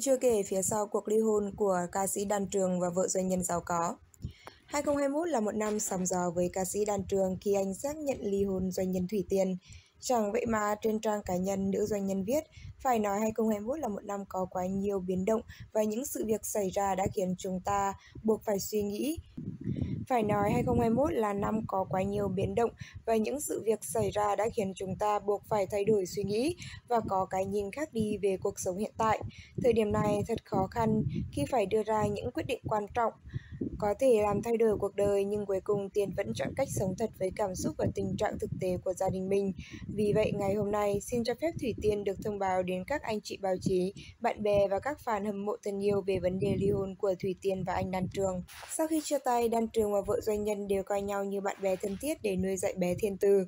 Chuyện chưa kể phía sau cuộc ly hôn của ca sĩ Đan Trường và vợ doanh nhân giàu có. 2021 là một năm sóng gió với ca sĩ Đan Trường khi anh xác nhận ly hôn doanh nhân Thủy Tiên. Chẳng vậy mà trên trang cá nhân nữ doanh nhân viết, phải nói 2021 là một năm có quá nhiều biến động và những sự việc xảy ra đã khiến chúng ta buộc phải suy nghĩ. Phải nói 2021 là năm có quá nhiều biến động và những sự việc xảy ra đã khiến chúng ta buộc phải thay đổi suy nghĩ và có cái nhìn khác đi về cuộc sống hiện tại. Thời điểm này thật khó khăn khi phải đưa ra những quyết định quan trọng có thể làm thay đổi cuộc đời, nhưng cuối cùng Tiên vẫn chọn cách sống thật với cảm xúc và tình trạng thực tế của gia đình mình. Vì vậy, ngày hôm nay, xin cho phép Thủy Tiên được thông báo đến các anh chị báo chí, bạn bè và các fan hâm mộ thân yêu về vấn đề ly hôn của Thủy Tiên và anh Đan Trường. Sau khi chia tay, Đan Trường và vợ doanh nhân đều coi nhau như bạn bè thân thiết để nuôi dạy bé Thiên Tư,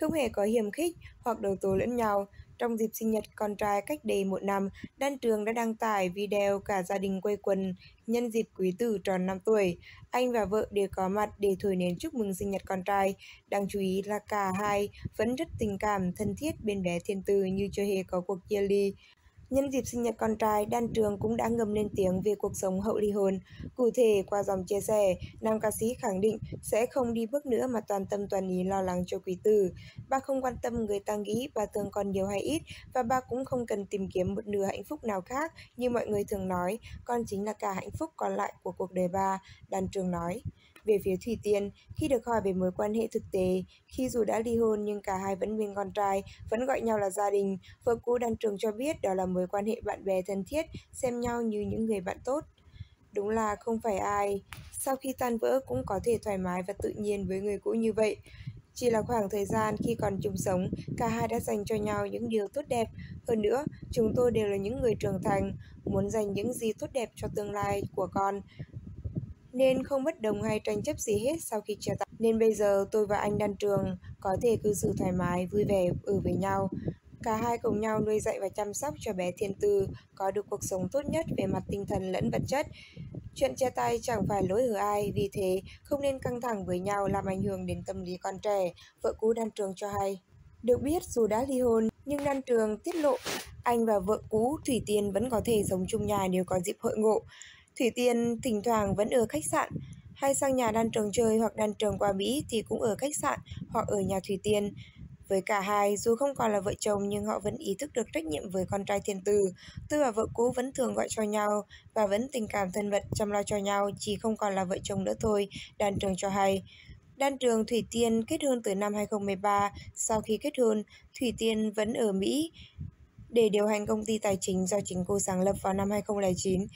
không hề có hiềm khích hoặc đấu tố lẫn nhau. Trong dịp sinh nhật con trai cách đây một năm, Đan Trường đã đăng tải video cả gia đình quây quần nhân dịp Quý Tử tròn 5 tuổi. Anh và vợ đều có mặt để thổi nến chúc mừng sinh nhật con trai. Đáng chú ý là cả hai vẫn rất tình cảm, thân thiết bên bé Thiên Tư như chưa hề có cuộc chia ly. Nhân dịp sinh nhật con trai, Đan Trường cũng đã ngầm lên tiếng về cuộc sống hậu ly hôn. Cụ thể, qua dòng chia sẻ, nam ca sĩ khẳng định sẽ không đi bước nữa mà toàn tâm toàn ý lo lắng cho Quý Tử. Ba không quan tâm người ta nghĩ, ba thương con nhiều hay ít, và ba cũng không cần tìm kiếm một nửa hạnh phúc nào khác. Như mọi người thường nói, con chính là cả hạnh phúc còn lại của cuộc đời ba, Đan Trường nói. Về phía Thủy Tiên, khi được hỏi về mối quan hệ thực tế, khi dù đã ly hôn nhưng cả hai vẫn bên con trai, vẫn gọi nhau là gia đình, vợ cũ Đan Trường cho biết đó là mối quan hệ bạn bè thân thiết, xem nhau như những người bạn tốt. Đúng là không phải ai sau khi tan vỡ cũng có thể thoải mái và tự nhiên với người cũ như vậy. Chỉ là khoảng thời gian khi còn chung sống, cả hai đã dành cho nhau những điều tốt đẹp. Hơn nữa, chúng tôi đều là những người trưởng thành, muốn dành những gì tốt đẹp cho tương lai của con, nên không bất đồng hay tranh chấp gì hết sau khi chia tay. Nên bây giờ tôi và anh Đan Trường có thể cư xử thoải mái, vui vẻ ở với nhau. Cả hai cùng nhau nuôi dạy và chăm sóc cho bé Thiên Tư có được cuộc sống tốt nhất về mặt tinh thần lẫn vật chất. Chuyện chia tay chẳng phải lỗi ở ai, vì thế không nên căng thẳng với nhau làm ảnh hưởng đến tâm lý con trẻ, vợ cũ Đan Trường cho hay. Được biết, dù đã ly hôn, nhưng Đan Trường tiết lộ anh và vợ cũ Thủy Tiên vẫn có thể sống chung nhà nếu có dịp hội ngộ. Thủy Tiên thỉnh thoảng vẫn ở khách sạn, hay sang nhà Đan Trường chơi, hoặc Đan Trường qua Mỹ thì cũng ở khách sạn hoặc ở nhà Thủy Tiên. Với cả hai, dù không còn là vợ chồng nhưng họ vẫn ý thức được trách nhiệm với con trai Thiên Tư. Tôi và vợ cũ vẫn thường gọi cho nhau và vẫn tình cảm thân mật chăm lo cho nhau, chỉ không còn là vợ chồng nữa thôi, Đan Trường cho hay. Đan Trường, Thủy Tiên kết hôn từ năm 2013. Sau khi kết hôn, Thủy Tiên vẫn ở Mỹ để điều hành công ty tài chính do chính cô sáng lập vào năm 2009.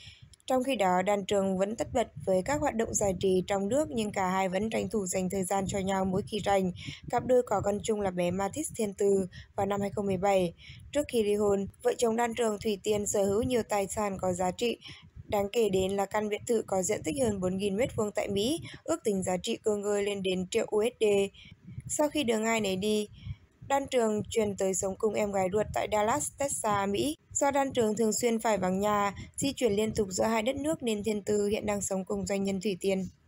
Trong khi đó, Đan Trường vẫn tất bật với các hoạt động giải trí trong nước, nhưng cả hai vẫn tranh thủ dành thời gian cho nhau mỗi khi rảnh. Cặp đôi có con chung là bé Mathis Thiên Tư vào năm 2017. Trước khi ly hôn, vợ chồng Đan Trường, Thủy Tiên sở hữu nhiều tài sản có giá trị. Đáng kể đến là căn biệt thự có diện tích hơn 4.000 m² tại Mỹ, ước tính giá trị cơ ngơi lên đến triệu USD. Sau khi đường ai nấy đi, Đan Trường chuyển tới sống cùng em gái ruột tại Dallas, Texas, Mỹ. Do Đan Trường thường xuyên phải vắng nhà, di chuyển liên tục giữa hai đất nước nên Thiên Tư hiện đang sống cùng doanh nhân Thủy Tiên.